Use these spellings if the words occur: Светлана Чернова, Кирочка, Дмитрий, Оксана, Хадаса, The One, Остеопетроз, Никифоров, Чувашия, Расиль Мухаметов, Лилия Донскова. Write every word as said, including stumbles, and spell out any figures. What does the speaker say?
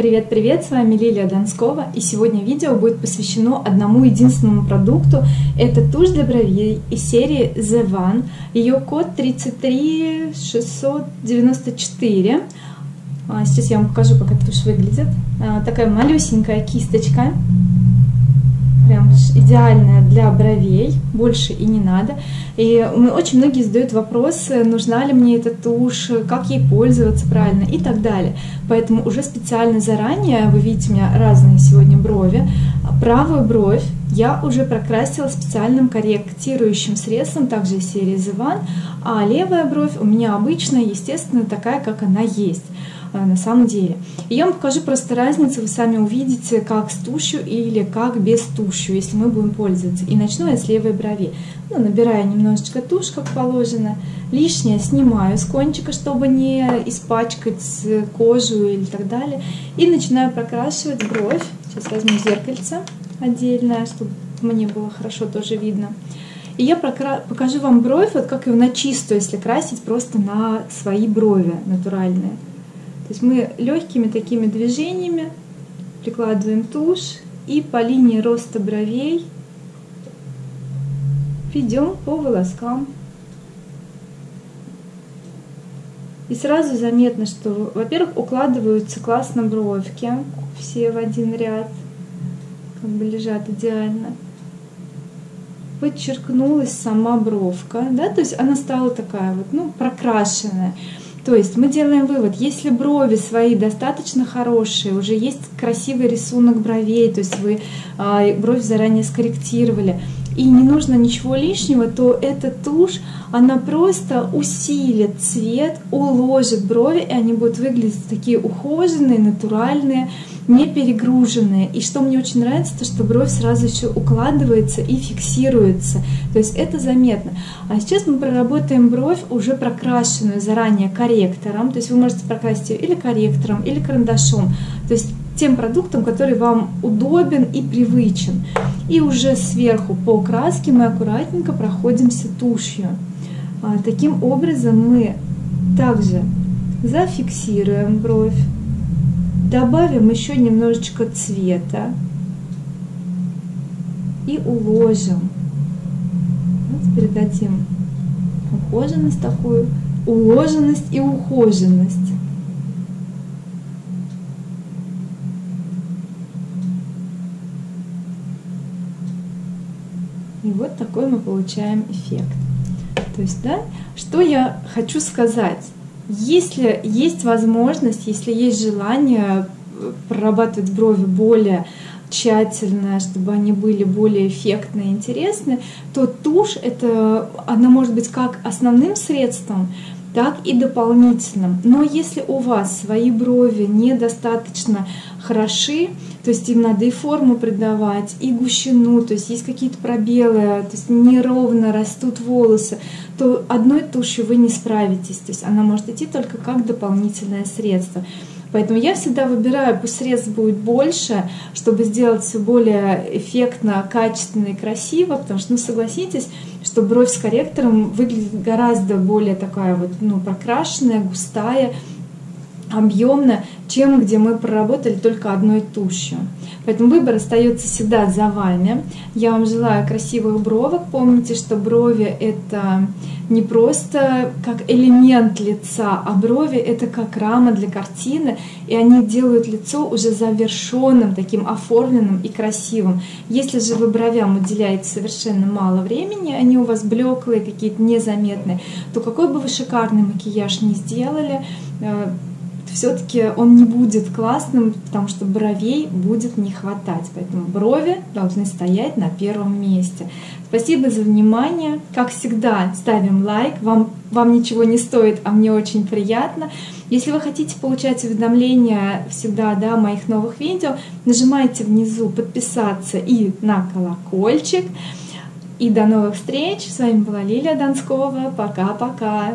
Привет-привет, с вами Лилия Донскова, и сегодня видео будет посвящено одному единственному продукту. Это тушь для бровей из серии The One, ее код тридцать три шестьсот девяносто четыре. Сейчас я вам покажу, как эта тушь выглядит. Такая малюсенькая кисточка, прям идеальная для бровей, больше и не надо. И очень многие задают вопрос, нужна ли мне эта тушь, как ей пользоваться правильно и так далее. Поэтому уже специально заранее, вы видите у меня разные сегодня брови, правую бровь я уже прокрасила специальным корректирующим средством, также из серии The One, а левая бровь у меня обычная, естественно, такая, как она есть. На самом деле. И я вам покажу просто разницу, вы сами увидите, как с тушью или как без тушью, если мы будем пользоваться. И начну я с левой брови. Ну, набираю немножечко тушь, как положено. Лишнее снимаю с кончика, чтобы не испачкать кожу или так далее. И начинаю прокрашивать бровь. Сейчас возьму зеркальце отдельное, чтобы мне было хорошо тоже видно. И я покажу вам бровь, вот как ее на чистую, если красить просто на свои брови натуральные. То есть мы легкими такими движениями прикладываем тушь и по линии роста бровей ведем по волоскам. И сразу заметно, что, во-первых, укладываются классно бровки, все в один ряд, как бы лежат идеально. Подчеркнулась сама бровка, да, то есть она стала такая вот, ну, прокрашенная. То есть мы делаем вывод, если брови свои достаточно хорошие, уже есть красивый рисунок бровей, то есть вы бровь заранее скорректировали, и не нужно ничего лишнего, то эта тушь, она просто усилит цвет, уложит брови, и они будут выглядеть такие ухоженные, натуральные, не перегруженные. И что мне очень нравится, то что бровь сразу еще укладывается и фиксируется. То есть это заметно. А сейчас мы проработаем бровь, уже прокрашенную заранее корректором. То есть вы можете прокрасить ее или корректором, или карандашом. То есть тем продуктом, который вам удобен и привычен. И уже сверху по краске мы аккуратненько проходимся тушью. Таким образом мы также зафиксируем бровь, добавим еще немножечко цвета и уложим. Вот передадим ухоженность такую, уложенность и ухоженность. И вот такой мы получаем эффект. То есть, да, что я хочу сказать. Если есть возможность, если есть желание прорабатывать брови более тщательно, чтобы они были более эффектны и интересны, то тушь, это, она может быть как основным средством, так и дополнительным. Но если у вас свои брови недостаточно хороши, то есть им надо и форму придавать, и гущину, то есть есть какие-то пробелы, то есть неровно растут волосы, то одной тушью вы не справитесь. То есть она может идти только как дополнительное средство. Поэтому я всегда выбираю, пусть средств будет больше, чтобы сделать все более эффектно, качественно и красиво, потому что, ну, согласитесь, что бровь с корректором выглядит гораздо более такая вот, ну, прокрашенная, густая, объемно, чем где мы проработали только одной тушью. Поэтому выбор остается всегда за вами. Я вам желаю красивых бровок. Помните, что брови — это не просто как элемент лица, а брови — это как рама для картины, и они делают лицо уже завершенным, таким оформленным и красивым. Если же вы бровям уделяете совершенно мало времени, они у вас блеклые, какие-то незаметные, то какой бы вы шикарный макияж ни сделали, все-таки он не будет классным, потому что бровей будет не хватать. Поэтому брови должны стоять на первом месте. Спасибо за внимание. Как всегда, ставим лайк. Вам, вам ничего не стоит, а мне очень приятно. Если вы хотите получать уведомления всегда, да, о моих новых видео, нажимайте внизу подписаться и на колокольчик. И до новых встреч. С вами была Лилия Донскова. Пока-пока.